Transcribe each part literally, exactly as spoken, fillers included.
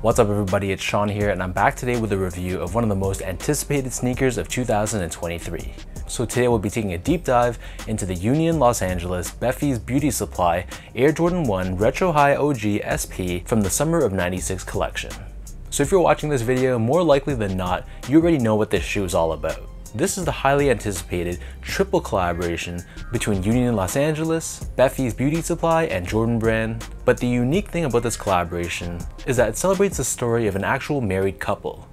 What's up everybody, it's Sean here and I'm back today with a review of one of the most anticipated sneakers of two thousand twenty-three. So today we'll be taking a deep dive into the Union Los Angeles Bephies Beauty Supply Air Jordan one Retro High O G S P from the Summer of ninety-six collection. So if you're watching this video, more likely than not, you already know what this shoe is all about. This is the highly anticipated triple collaboration between Union Los Angeles, Bephies Beauty Supply, and Jordan Brand. But the unique thing about this collaboration is that it celebrates the story of an actual married couple.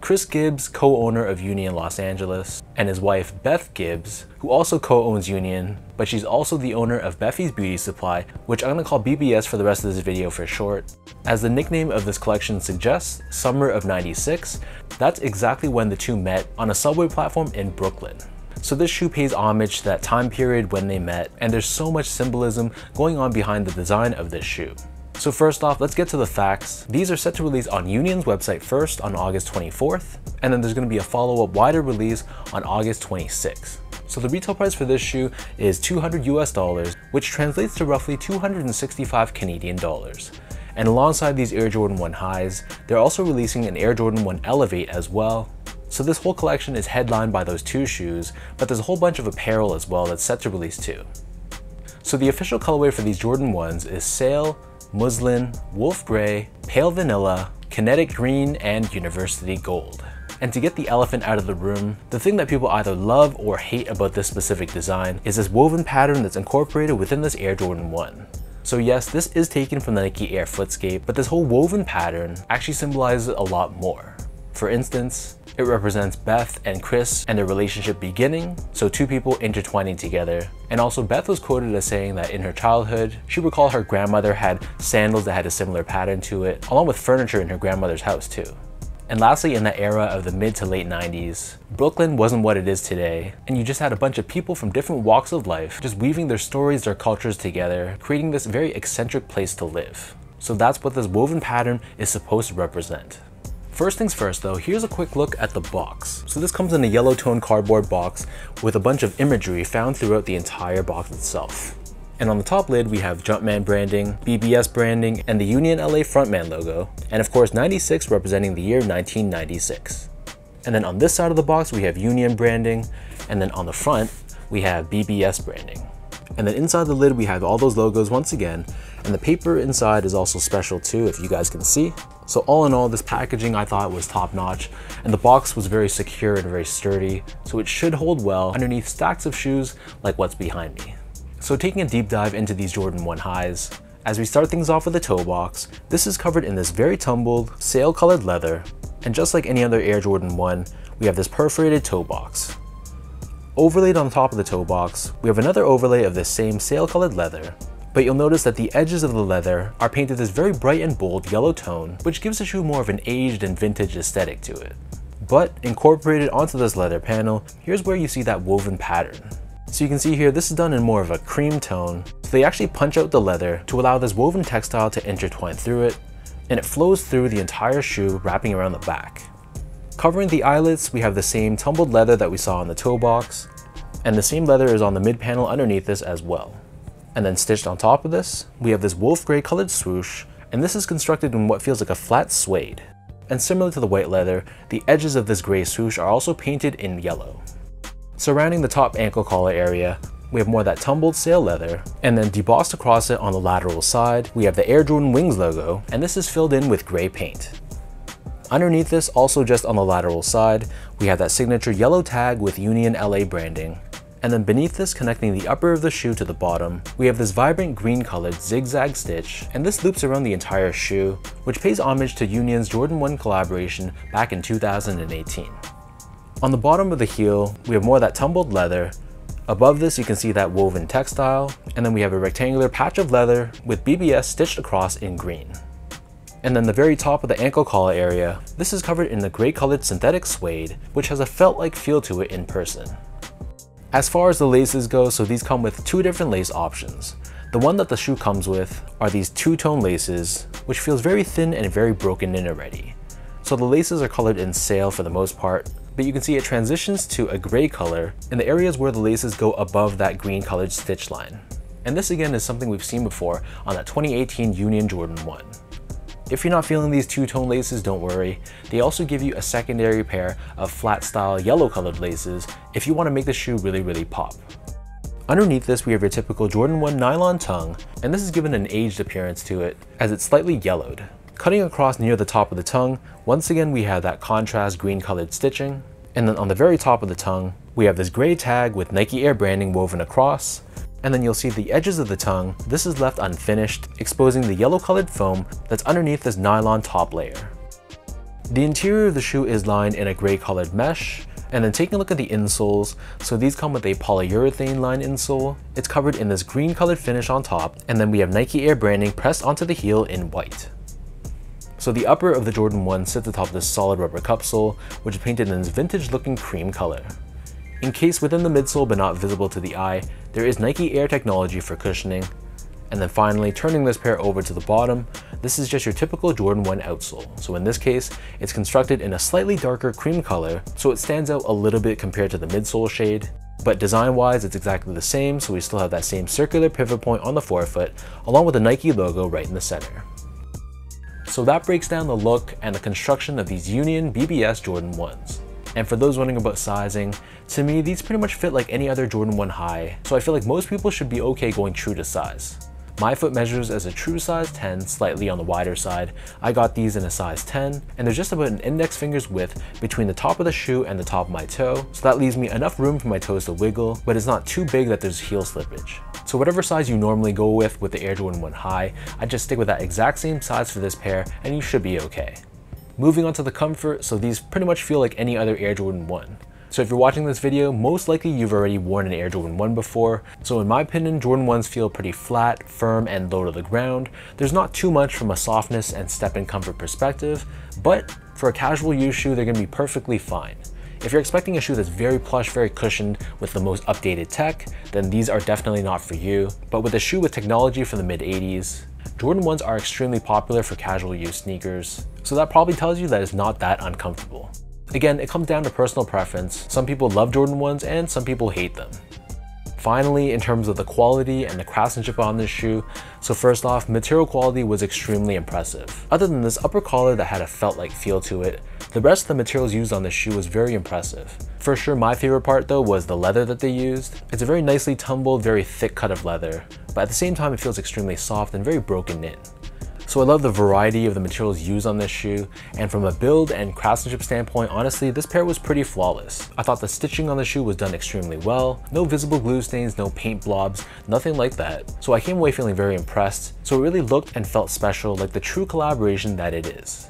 Chris Gibbs, co-owner of Union Los Angeles, and his wife Beth Gibbs, who also co-owns Union, but she's also the owner of Bephies Beauty Supply, which I'm gonna call B B S for the rest of this video for short. As the nickname of this collection suggests, Summer of ninety-six, that's exactly when the two met on a subway platform in Brooklyn. So this shoe pays homage to that time period when they met, and there's so much symbolism going on behind the design of this shoe. So first off, let's get to the facts. These are set to release on Union's website first on August twenty-fourth, and then there's gonna be a follow-up wider release on August twenty-sixth. So the retail price for this shoe is two hundred US dollars, which translates to roughly two hundred sixty-five Canadian dollars. And alongside these Air Jordan one highs, they're also releasing an Air Jordan one Elevate as well. So this whole collection is headlined by those two shoes, but there's a whole bunch of apparel as well that's set to release too. So the official colorway for these Jordan ones is Sail, Muslin, Wolf Gray, Pale Vanilla, Kinetic Green, and University Gold. And to get the elephant out of the room, the thing that people either love or hate about this specific design is this woven pattern that's incorporated within this Air Jordan one. So yes, this is taken from the Nike Air Footscape, but this whole woven pattern actually symbolizes a lot more. For instance, it represents Beth and Chris and their relationship beginning, so two people intertwining together. And also Beth was quoted as saying that in her childhood, she recalled her grandmother had sandals that had a similar pattern to it, along with furniture in her grandmother's house too. And lastly, in the era of the mid to late nineties, Brooklyn wasn't what it is today, and you just had a bunch of people from different walks of life just weaving their stories, their cultures together, creating this very eccentric place to live. So that's what this woven pattern is supposed to represent. First things first though, here's a quick look at the box. So this comes in a yellow toned cardboard box with a bunch of imagery found throughout the entire box itself. And on the top lid, we have Jumpman branding, B B S branding, and the Union L A frontman logo. And of course, ninety-six representing the year nineteen ninety-six. And then on this side of the box, we have Union branding. And then on the front, we have B B S branding. And then inside the lid, we have all those logos once again. And the paper inside is also special too, if you guys can see. So all in all, this packaging I thought was top notch, and the box was very secure and very sturdy, so it should hold well underneath stacks of shoes like what's behind me. So taking a deep dive into these Jordan one highs, as we start things off with the toe box, this is covered in this very tumbled, sail colored leather, and just like any other Air Jordan one, we have this perforated toe box. Overlaid on top of the toe box, we have another overlay of this same sail colored leather, but you'll notice that the edges of the leather are painted this very bright and bold yellow tone, which gives the shoe more of an aged and vintage aesthetic to it. But incorporated onto this leather panel, here's where you see that woven pattern. So you can see here, this is done in more of a cream tone. So they actually punch out the leather to allow this woven textile to intertwine through it, and it flows through the entire shoe, wrapping around the back. Covering the eyelets, we have the same tumbled leather that we saw on the toe box, and the same leather is on the mid panel underneath this as well. And then stitched on top of this, we have this wolf gray colored swoosh, and this is constructed in what feels like a flat suede. And similar to the white leather, the edges of this gray swoosh are also painted in yellow. Surrounding the top ankle collar area, we have more of that tumbled sail leather, and then debossed across it on the lateral side, we have the Air Jordan Wings logo, and this is filled in with gray paint. Underneath this, also just on the lateral side, we have that signature yellow tag with Union L A branding. And then beneath this, connecting the upper of the shoe to the bottom, we have this vibrant green colored zigzag stitch, and this loops around the entire shoe, which pays homage to Union's Jordan one collaboration back in two thousand eighteen. On the bottom of the heel, we have more of that tumbled leather. Above this, you can see that woven textile, and then we have a rectangular patch of leather with B B S stitched across in green. And then the very top of the ankle collar area, this is covered in the gray colored synthetic suede, which has a felt-like feel to it in person. As far as the laces go, so these come with two different lace options. The one that the shoe comes with are these two-tone laces, which feels very thin and very broken in already. So the laces are colored in sail for the most part, but you can see it transitions to a gray color in the areas where the laces go above that green colored stitch line. And this again is something we've seen before on that twenty eighteen Union Jordan one. If you're not feeling these two-tone laces, don't worry. They also give you a secondary pair of flat style yellow colored laces if you want to make the shoe really, really pop. Underneath this, we have your typical Jordan one nylon tongue, and this is given an aged appearance to it as it's slightly yellowed. Cutting across near the top of the tongue, once again, we have that contrast green colored stitching. And then on the very top of the tongue, we have this gray tag with Nike Air branding woven across. And then you'll see the edges of the tongue. This is left unfinished, exposing the yellow colored foam that's underneath this nylon top layer. The interior of the shoe is lined in a gray colored mesh. And then taking a look at the insoles, so these come with a polyurethane lined insole. It's covered in this green colored finish on top, and then we have Nike Air branding pressed onto the heel in white. So the upper of the Jordan one sits atop this solid rubber cupsole, which is painted in this vintage looking cream color. Encased within the midsole but not visible to the eye, there is Nike Air technology for cushioning. And then finally, turning this pair over to the bottom, this is just your typical Jordan one outsole. So in this case, it's constructed in a slightly darker cream color, so it stands out a little bit compared to the midsole shade. But design-wise, it's exactly the same, so we still have that same circular pivot point on the forefoot, along with the Nike logo right in the center. So that breaks down the look and the construction of these Union B B S Jordan ones. And for those wondering about sizing, to me, these pretty much fit like any other Jordan one high, so I feel like most people should be okay going true to size. My foot measures as a true size ten, slightly on the wider side. I got these in a size ten, and they're just about an index finger's width between the top of the shoe and the top of my toe, so that leaves me enough room for my toes to wiggle, but it's not too big that there's heel slippage. So whatever size you normally go with with the Air Jordan one High, I just stick with that exact same size for this pair, and you should be okay. Moving on to the comfort, so these pretty much feel like any other Air Jordan one. So if you're watching this video, most likely you've already worn an Air Jordan one before. So in my opinion, Jordan ones feel pretty flat, firm, and low to the ground. There's not too much from a softness and step and comfort perspective, but for a casual use shoe, they're gonna be perfectly fine. If you're expecting a shoe that's very plush, very cushioned with the most updated tech, then these are definitely not for you. But with a shoe with technology from the mid eighties, Jordan ones are extremely popular for casual use sneakers. So that probably tells you that it's not that uncomfortable. Again, it comes down to personal preference. Some people love Jordan ones and some people hate them. Finally, in terms of the quality and the craftsmanship on this shoe, so first off, material quality was extremely impressive. Other than this upper collar that had a felt-like feel to it, the rest of the materials used on this shoe was very impressive. For sure, my favorite part though was the leather that they used. It's a very nicely tumbled, very thick cut of leather, but at the same time, it feels extremely soft and very broken in. So I love the variety of the materials used on this shoe, and from a build and craftsmanship standpoint, honestly, this pair was pretty flawless. I thought the stitching on the shoe was done extremely well. No visible glue stains, no paint blobs, nothing like that. So I came away feeling very impressed. So it really looked and felt special, like the true collaboration that it is.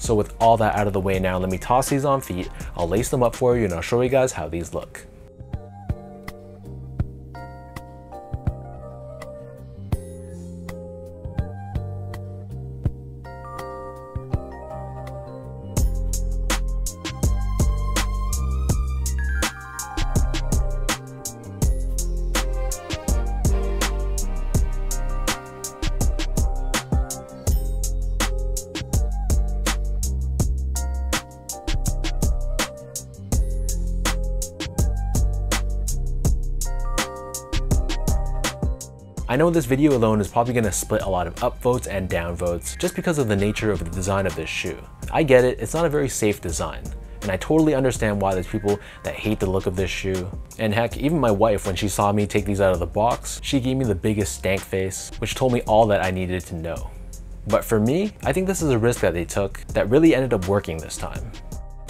So with all that out of the way now, let me toss these on feet, I'll lace them up for you, and I'll show you guys how these look. I know this video alone is probably gonna split a lot of upvotes and downvotes just because of the nature of the design of this shoe. I get it, it's not a very safe design. And I totally understand why there's people that hate the look of this shoe. And heck, even my wife, when she saw me take these out of the box, she gave me the biggest stank face, which told me all that I needed to know. But for me, I think this is a risk that they took that really ended up working this time.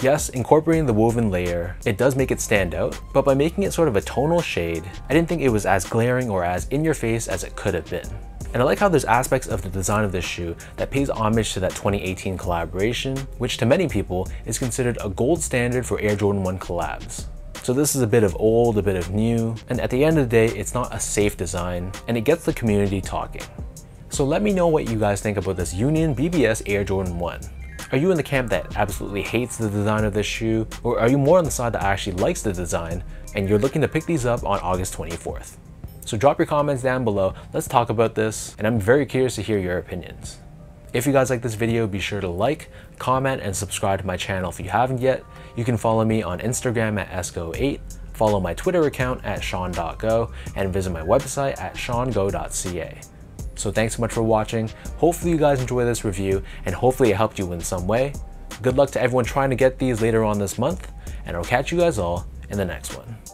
Yes, incorporating the woven layer, it does make it stand out, but by making it sort of a tonal shade, I didn't think it was as glaring or as in your face as it could have been. And I like how there's aspects of the design of this shoe that pays homage to that twenty eighteen collaboration, which to many people is considered a gold standard for Air Jordan one collabs. So this is a bit of old, a bit of new, and at the end of the day, it's not a safe design, and it gets the community talking. So let me know what you guys think about this Union B B S Air Jordan one. Are you in the camp that absolutely hates the design of this shoe, or are you more on the side that actually likes the design and you're looking to pick these up on August twenty-fourth? So drop your comments down below, let's talk about this, and I'm very curious to hear your opinions. If you guys like this video, be sure to like, comment, and subscribe to my channel if you haven't yet. You can follow me on Instagram at S G O eight, follow my Twitter account at Sean dot Go, and visit my website at Sean Go dot C A. So thanks so much for watching. Hopefully you guys enjoy this review, and hopefully it helped you in some way. Good luck to everyone trying to get these later on this month, and I'll catch you guys all in the next one.